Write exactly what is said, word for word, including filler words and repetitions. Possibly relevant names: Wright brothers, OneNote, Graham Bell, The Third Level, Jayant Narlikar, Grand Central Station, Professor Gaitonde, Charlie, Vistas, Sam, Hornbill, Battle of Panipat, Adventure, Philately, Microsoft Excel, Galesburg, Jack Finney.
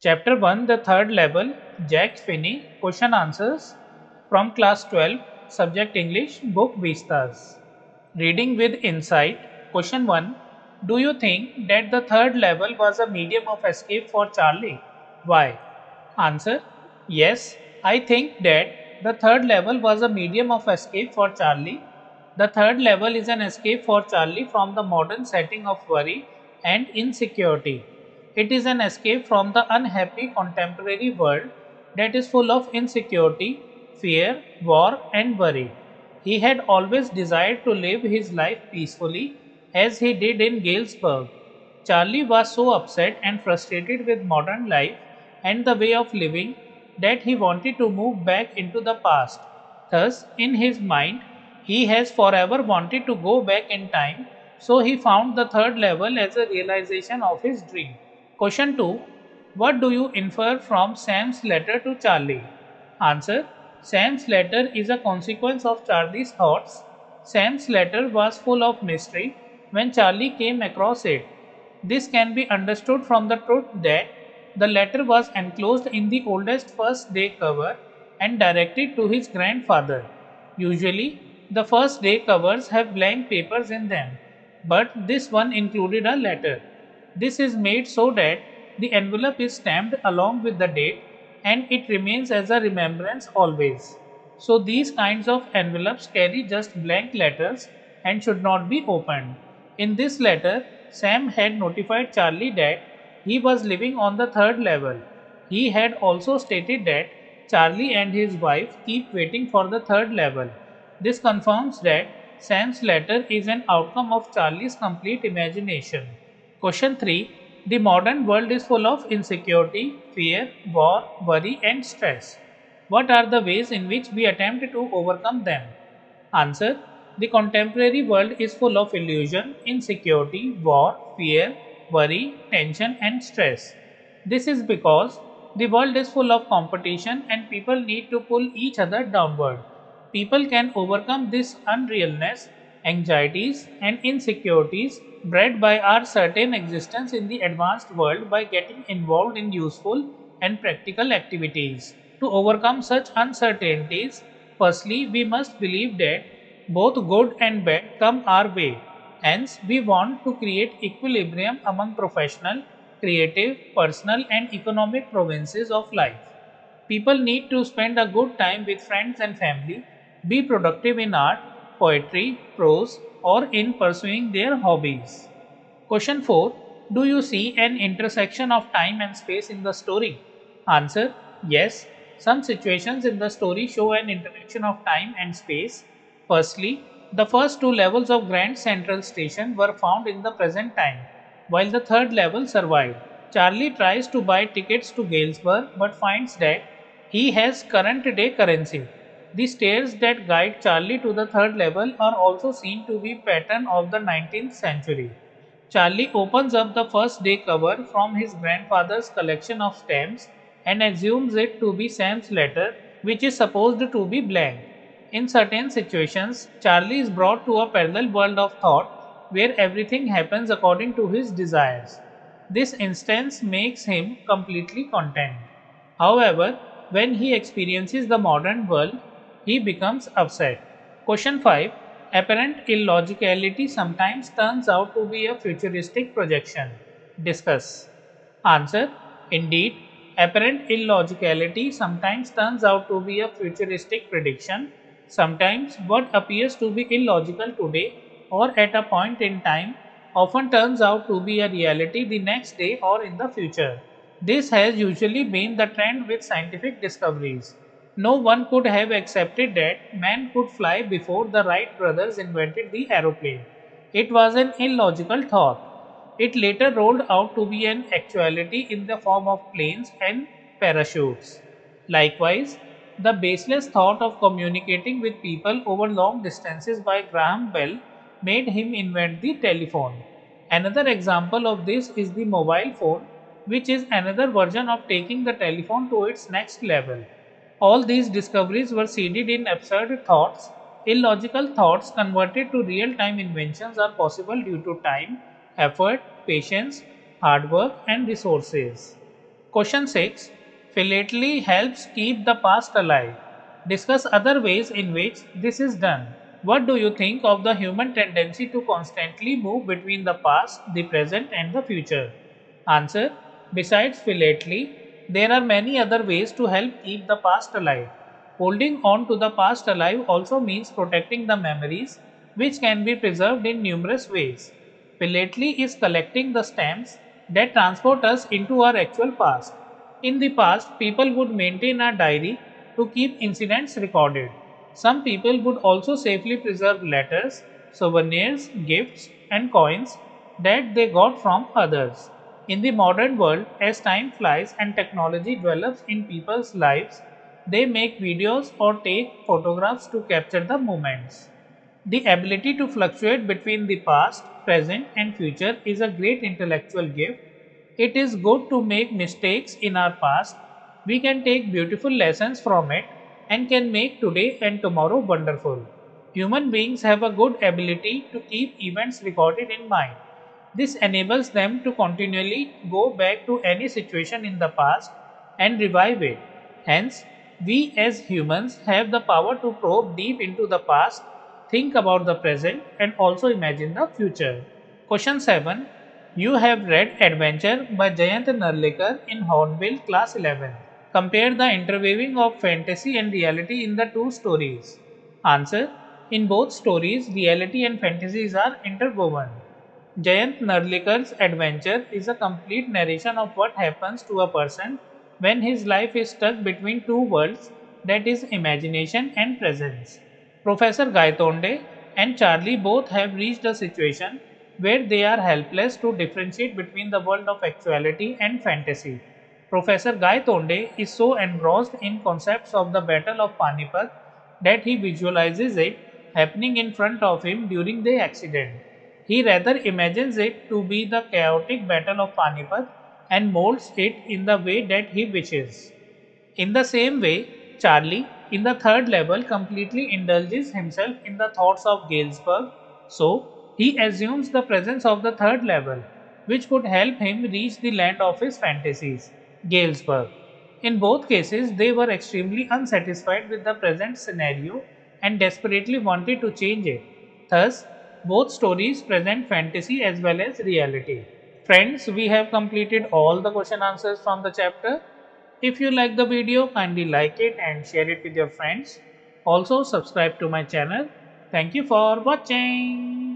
Chapter one, The Third Level, Jack Finney, Question Answers, from Class twelve, Subject English, Book Vistas. Reading with Insight. Question one. Do you think that the third level was a medium of escape for Charlie? Why? Answer. Yes, I think that the third level was a medium of escape for Charlie. The third level is an escape for Charlie from the modern setting of worry and insecurity. It is an escape from the unhappy contemporary world that is full of insecurity, fear, war, and worry. He had always desired to live his life peacefully, as he did in Galesburg. Charlie was so upset and frustrated with modern life and the way of living that he wanted to move back into the past. Thus, in his mind, he has forever wanted to go back in time, so he found the third level as a realization of his dream. Question two. What do you infer from Sam's letter to Charlie? Answer. Sam's letter is a consequence of Charlie's thoughts. Sam's letter was full of mystery when Charlie came across it. This can be understood from the truth that the letter was enclosed in the oldest first day cover and directed to his grandfather. Usually, the first day covers have blank papers in them, but this one included a letter. This is made so that the envelope is stamped along with the date and it remains as a remembrance always. So these kinds of envelopes carry just blank letters and should not be opened. In this letter, Sam had notified Charlie that he was living on the third level. He had also stated that Charlie and his wife keep waiting for the third level. This confirms that Sam's letter is an outcome of Charlie's complete imagination. Question three. The modern world is full of insecurity, fear, war, worry and stress. What are the ways in which we attempt to overcome them? Answer. The contemporary world is full of illusion, insecurity, war, fear, worry, tension and stress. This is because the world is full of competition and people need to pull each other downward. People can overcome this unrealness, anxieties and insecurities bred by our certain existence in the advanced world by getting involved in useful and practical activities. To overcome such uncertainties, firstly, we must believe that both good and bad come our way. Hence, we want to create equilibrium among professional, creative, personal and economic provinces of life. People need to spend a good time with friends and family, be productive in art, poetry, prose or in pursuing their hobbies. Question four. Do you see an intersection of time and space in the story? Answer. Yes, some situations in the story show an interaction of time and space. Firstly, the first two levels of Grand Central Station were found in the present time, while the third level survived. Charlie tries to buy tickets to Galesburg but finds that he has current day currency. The stairs that guide Charlie to the third level are also seen to be pattern of the nineteenth century. Charlie opens up the first day cover from his grandfather's collection of stamps and assumes it to be Sam's letter, which is supposed to be blank. In certain situations, Charlie is brought to a parallel world of thought where everything happens according to his desires. This instance makes him completely content. However, when he experiences the modern world, he becomes upset. Question five. Apparent illogicality sometimes turns out to be a futuristic projection. Discuss. Answer. Indeed, apparent illogicality sometimes turns out to be a futuristic prediction. Sometimes what appears to be illogical today or at a point in time often turns out to be a reality the next day or in the future. This has usually been the trend with scientific discoveries. No one could have accepted that man could fly before the Wright brothers invented the aeroplane. It was an illogical thought. It later rolled out to be an actuality in the form of planes and parachutes. Likewise, the baseless thought of communicating with people over long distances by Graham Bell made him invent the telephone. Another example of this is the mobile phone, which is another version of taking the telephone to its next level. All these discoveries were seeded in absurd thoughts. Illogical thoughts converted to real-time inventions are possible due to time, effort, patience, hard work, and resources. Question six. Philately helps keep the past alive. Discuss other ways in which this is done. What do you think of the human tendency to constantly move between the past, the present and the future? Answer. Besides philately, there are many other ways to help keep the past alive. Holding on to the past alive also means protecting the memories, which can be preserved in numerous ways. Philately is collecting the stamps that transport us into our actual past. In the past, people would maintain a diary to keep incidents recorded. Some people would also safely preserve letters, souvenirs, gifts, and coins that they got from others. In the modern world, as time flies and technology develops in people's lives, they make videos or take photographs to capture the moments. The ability to fluctuate between the past, present, and future is a great intellectual gift. It is good to make mistakes in our past. We can take beautiful lessons from it and can make today and tomorrow wonderful. Human beings have a good ability to keep events recorded in mind. This enables them to continually go back to any situation in the past and revive it. Hence, we as humans have the power to probe deep into the past, think about the present, and also imagine the future. Question seven. You have read Adventure by Jayant Narlikar in Hornbill Class eleven. Compare the interweaving of fantasy and reality in the two stories. Answer. In both stories, reality and fantasies are interwoven. Jayant Narlikar's Adventure is a complete narration of what happens to a person when his life is stuck between two worlds, that is, imagination and presence. Professor Gaitonde and Charlie both have reached a situation where they are helpless to differentiate between the world of actuality and fantasy. Professor Gaitonde is so engrossed in concepts of the Battle of Panipat that he visualizes it happening in front of him during the accident. He rather imagines it to be the chaotic Battle of Panipat and molds it in the way that he wishes. In the same way, Charlie, in the third level, completely indulges himself in the thoughts of Galesburg, so he assumes the presence of the third level, which could help him reach the land of his fantasies, Galesburg. In both cases, they were extremely unsatisfied with the present scenario and desperately wanted to change it. Thus, both stories present fantasy as well as reality. Friends, we have completed all the question answers from the chapter. If you like the video, kindly like it and share it with your friends. Also, subscribe to my channel. Thank you for watching.